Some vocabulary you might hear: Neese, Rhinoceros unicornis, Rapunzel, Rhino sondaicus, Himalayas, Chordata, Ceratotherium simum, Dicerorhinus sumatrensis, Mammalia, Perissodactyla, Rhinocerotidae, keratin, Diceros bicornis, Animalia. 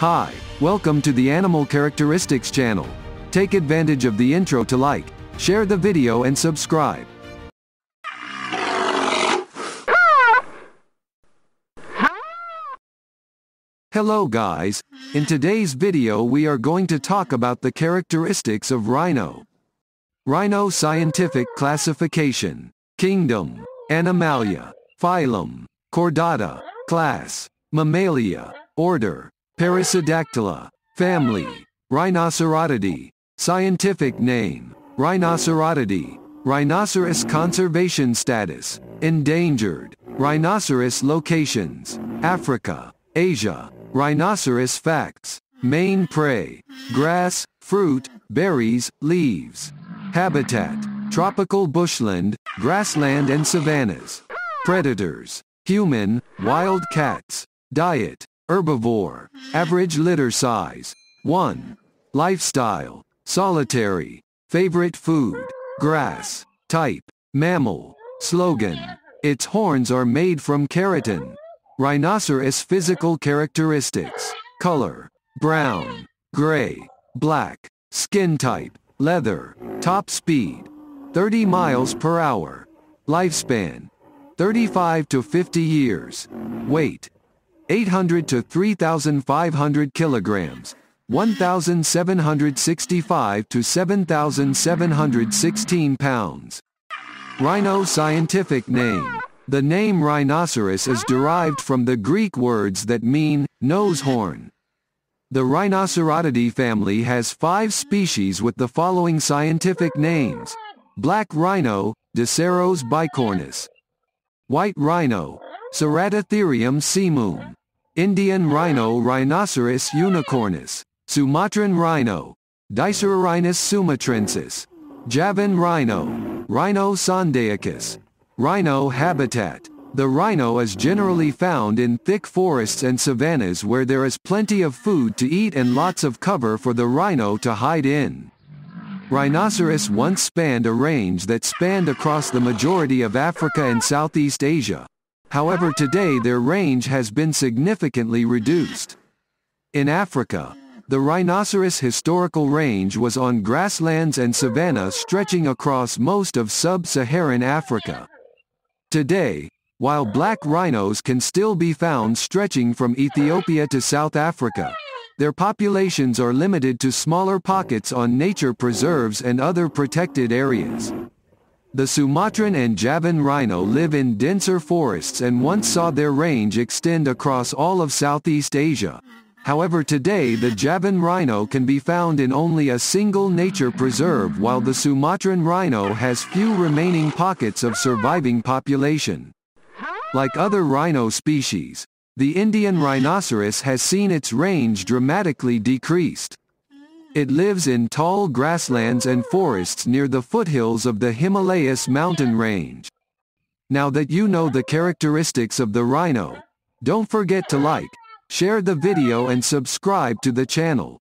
Hi, welcome to the Animal Characteristics channel. Take advantage of the intro to like, share the video and subscribe. Hello guys, in today's video we are going to talk about the characteristics of rhino. Rhino scientific classification. Kingdom, Animalia, phylum, Chordata, class, Mammalia, order, Perissodactyla, family, Rhinocerotidae, scientific name, Rhinocerotidae, rhinoceros conservation status, endangered, rhinoceros locations, Africa, Asia, rhinoceros facts, main prey, grass, fruit, berries, leaves, habitat, tropical bushland, grassland and savannas, predators, human, wild cats, diet, herbivore, average litter size, 1, lifestyle, solitary, favorite food, grass, type, mammal, slogan, its horns are made from keratin. Rhinoceros physical characteristics, color, brown, gray, black, skin type, leather, top speed, 30 miles per hour, lifespan, 35 to 50 years, weight, 800 to 3,500 kilograms, 1,765 to 7,716 pounds. Rhino scientific name. The name rhinoceros is derived from the Greek words that mean nose horn. The Rhinocerotidae family has 5 species with the following scientific names: black rhino, Diceros bicornis; white rhino, Ceratotherium simum; Indian rhino, Rhinoceros unicornis; Sumatran rhino, Dicerorhinus sumatrensis; Javan rhino, Rhino sondaicus. Rhino habitat. The rhino is generally found in thick forests and savannas where there is plenty of food to eat and lots of cover for the rhino to hide in. Rhinoceros once spanned a range that spanned across the majority of Africa and Southeast Asia. However, today their range has been significantly reduced. In Africa, the rhinoceros' historical range was on grasslands and savanna stretching across most of sub-Saharan Africa. Today, while black rhinos can still be found stretching from Ethiopia to South Africa, their populations are limited to smaller pockets on nature preserves and other protected areas. The Sumatran and Javan rhino live in denser forests and once saw their range extend across all of Southeast Asia. However, today the Javan rhino can be found in only a single nature preserve, while the Sumatran rhino has few remaining pockets of surviving population. Like other rhino species, the Indian rhinoceros has seen its range dramatically decreased. It lives in tall grasslands and forests near the foothills of the Himalayas mountain range. Now that you know the characteristics of the rhino, don't forget to like, share the video and subscribe to the channel.